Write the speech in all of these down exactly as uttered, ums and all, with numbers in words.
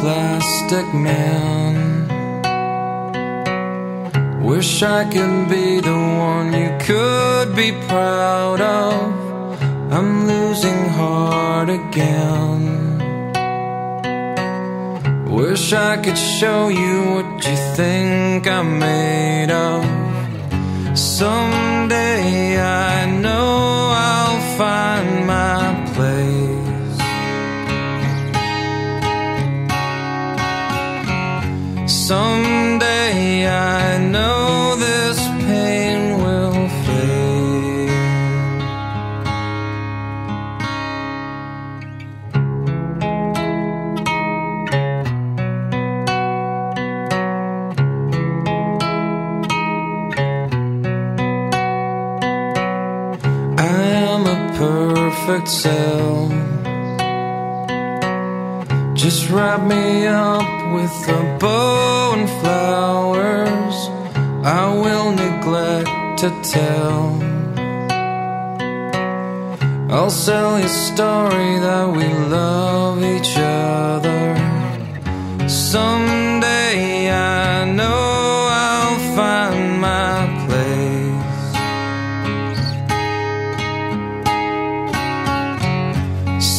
plastic man. Wish I could be the one you could be proud of. I'm losing heart again. Wish I could show you what you think I'm made of. Someday I know I'll find my place. Someday I know this pain will fade. I am a perfect self. Just wrap me up with a bow and flowers. I will neglect to tell. I'll sell your story that we love each other. Someday I know I'll find my place.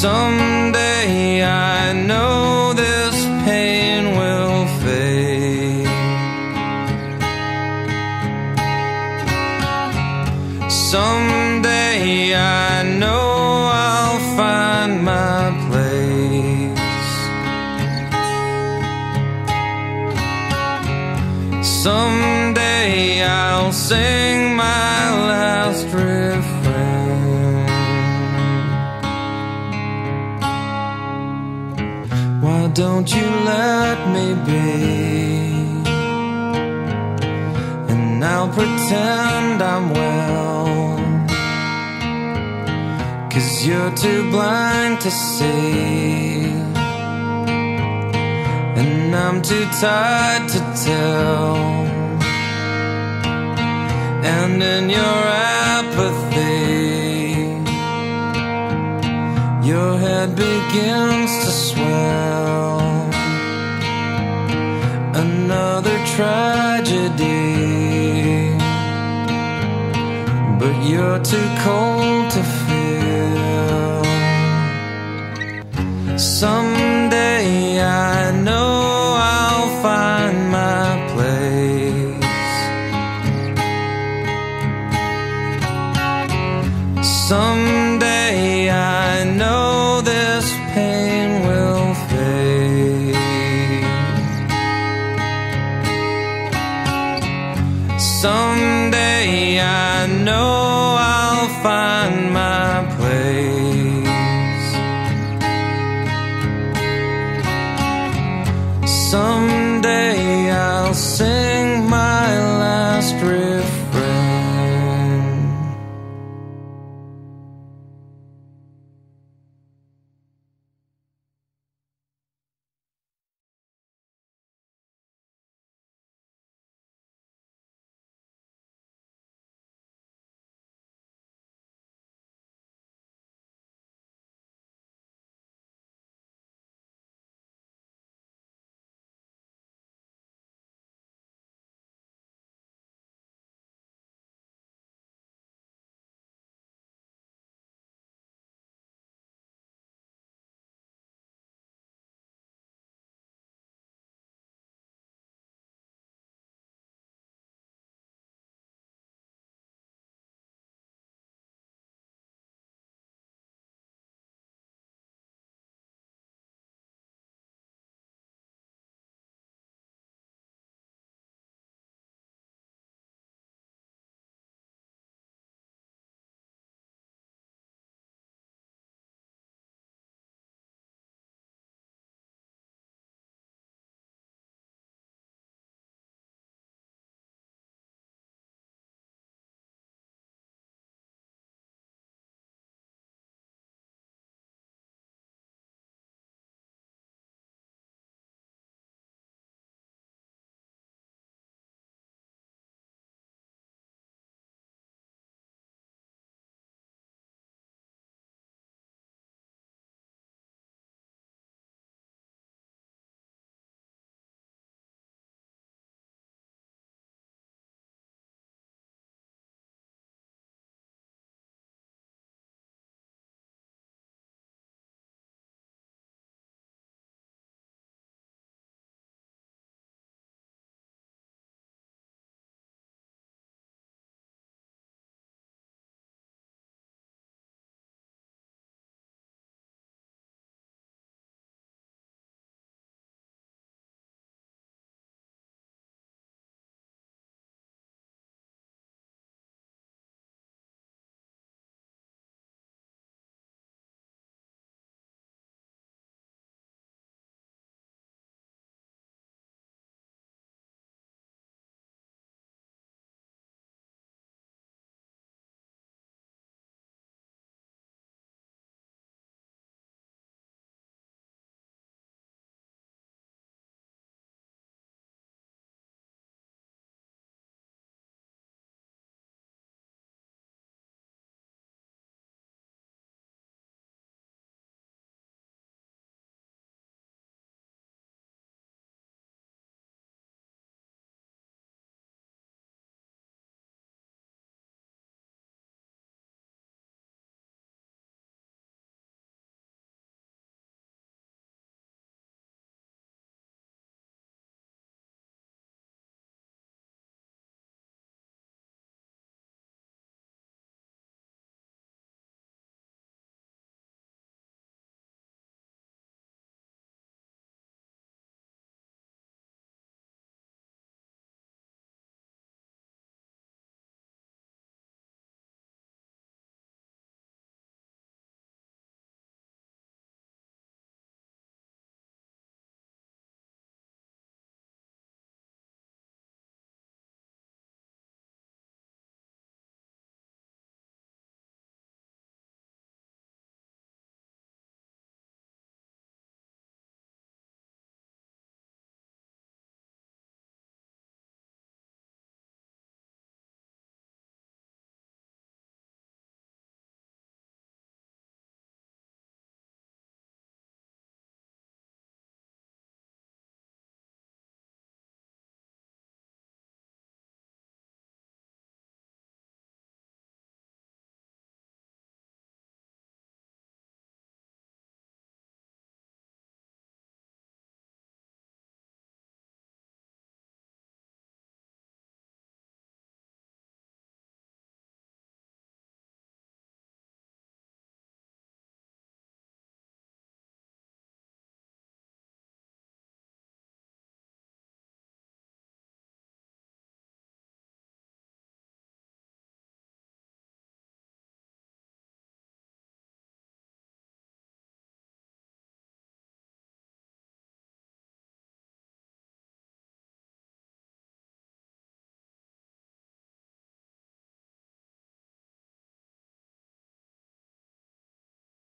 Someday I know this pain will fade. Someday I know I'll find my place. Someday I'll sing my last refrain. Why don't you let me be? And I'll pretend I'm well, 'cause you're too blind to see, and I'm too tired to tell. And in your apathy, your head begins to swell. Another tragedy, but you're too cold to feel. Someday I know I'll find my place. Someday I know this pain will fade. Some